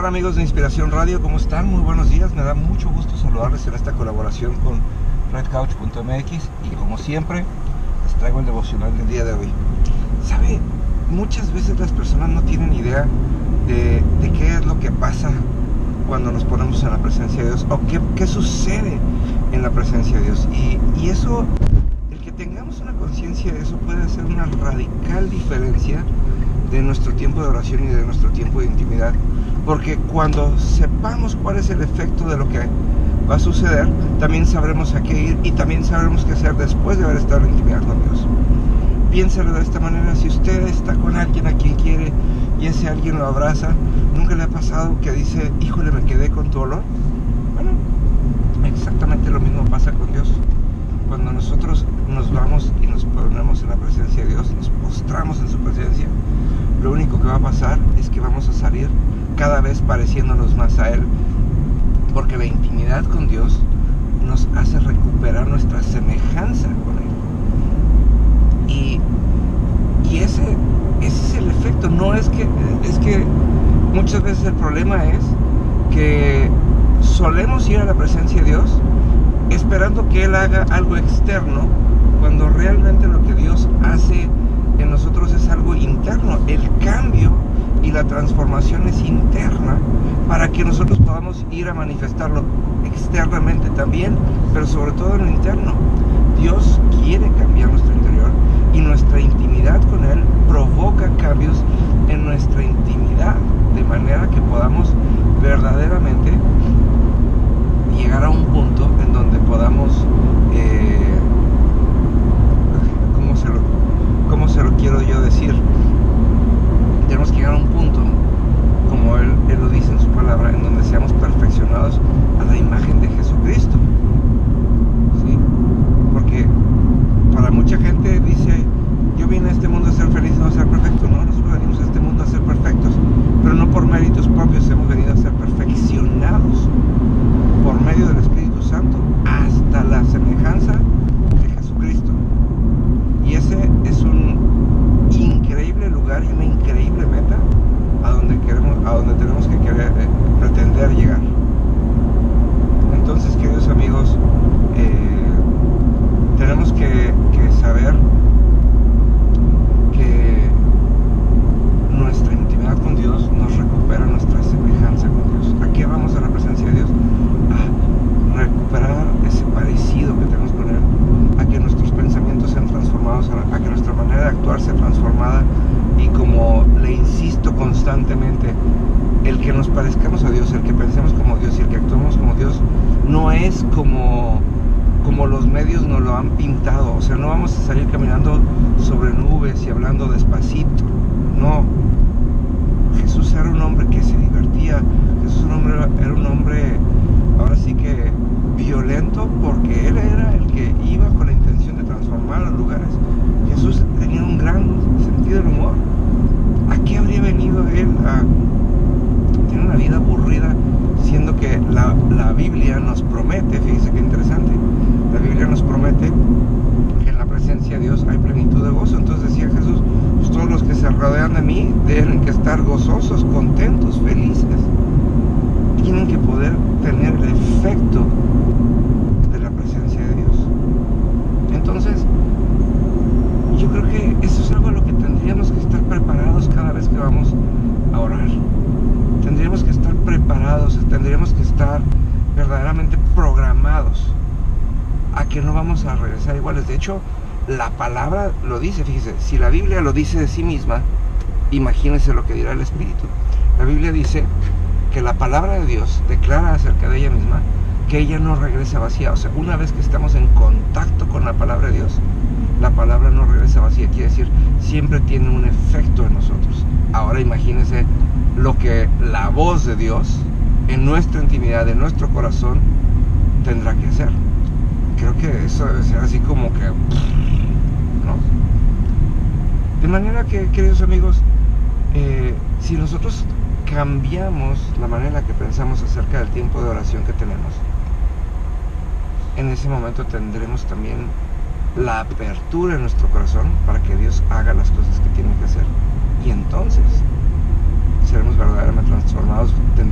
tal amigos de Inspiración Radio? ¿Cómo están? Muy buenos días, me da mucho gusto saludarles en esta colaboración con redcouch.mx y como siempre les traigo el devocional del día de hoy. ¿Sabe? Muchas veces las personas no tienen idea de qué es lo que pasa cuando nos ponemos en la presencia de Dios o qué sucede en la presencia de Dios, y eso, el que tengamos una conciencia de eso puede hacer una radical diferencia de nuestro tiempo de oración y de nuestro tiempo de intimidad, porque cuando sepamos cuál es el efecto de lo que va a suceder, también sabremos a qué ir y también sabremos qué hacer después de haber estado en intimidad con Dios. Piénselo de esta manera: si usted está con alguien a quien quiere y ese alguien lo abraza, ¿nunca le ha pasado que dice, híjole, me quedé con tu olor? Bueno, exactamente lo mismo pasa con Dios. Cuando nosotros nos vamos y nos ponemos en la presencia de Dios, nos postramos en su presencia, lo único que va a pasar es que vamos a salir cada vez pareciéndonos más a Él, porque la intimidad con Dios nos hace recuperar nuestra semejanza con Él. Y ese es el efecto. No es que, muchas veces el problema es que solemos ir a la presencia de Dios esperando que Él haga algo externo, cuando realmente lo que Dios hace en nosotros es algo interno. El cambio y la transformación es interna para que nosotros podamos ir a manifestarlo externamente también, pero sobre todo en lo interno. Dios quiere cambiar nuestro interior y nuestra intimidad con Él provoca cambios en nuestra intimidad, de manera que podamos verdaderamente llegar a un punto en donde podamos ¿Cómo se lo quiero yo decir? Tenemos que llegar a un punto, como él lo dice en su palabra, en donde seamos perfeccionados a la imagen de Jesucristo, ¿sí? Porque para mucha gente dice, yo vine a este mundo a ser feliz, no a ser perfecto. No, nosotros venimos a este mundo a ser perfectos, pero no por méritos propios, hemos venido a ser perfeccionados por medio del Espíritu Santo hasta la semejanza de Jesucristo. Y ese es un increíble lugar y una increíble meta a donde tenemos que pretender llegar. Entonces, queridos amigos, tenemos que saber que nuestra intimidad con Dios nos recupera nuestra semejanza con Dios. ¿A qué vamos a la presencia de Dios? A recuperar ese parecido que tenemos con Él, a que nuestros pensamientos sean transformados, a que nuestra manera de actuar sea transformada, y como le insisto constantemente, el que nos parezcamos a Dios, el que pensemos como Dios y el que actuemos como Dios, no es como los medios nos lo han pintado. O sea, no vamos a salir caminando sobre nubes y hablando despacito, no. Jesús era un hombre que se divertía. Jesús era un hombre, ahora sí que violento, porque Él era el que iba con la intención de transformar los lugares. Jesús tenía un gran sentido del humor. ¿A qué habría venido Él a tener una vida aburrida, siendo que la Biblia nos promete, fíjense qué interesante, la Biblia nos promete que en la presencia de Dios hay plenitud de gozo? Entonces decía Jesús, pues todos los que se rodean de mí tienen que estar gozosos, contentos, felices. Tienen que poder tener el efecto de la presencia de Dios. Entonces, yo creo que eso es algo a lo que tendríamos que estar preparados cada vez que vamos a orar. Tendríamos que estar preparados, tendríamos que estar verdaderamente programados a que no vamos a regresar iguales. De hecho, la palabra lo dice, fíjese, si la Biblia lo dice de sí misma, imagínense lo que dirá el Espíritu. La Biblia dice que la palabra de Dios declara acerca de ella misma que ella no regresa vacía. O sea, una vez que estamos en contacto con la palabra de Dios, la palabra no regresa vacía, quiere decir, siempre tiene un efecto en nosotros. Ahora imagínense lo que la voz de Dios en nuestra intimidad, en nuestro corazón, tendrá que hacer. Creo que eso debe ser así como que, ¿no? De manera que, queridos amigos, si nosotros cambiamos la manera en la que pensamos acerca del tiempo de oración que tenemos, en ese momento tendremos también la apertura en nuestro corazón para que Dios haga las cosas que tiene que hacer, y entonces seremos verdaderamente transformados, tendremos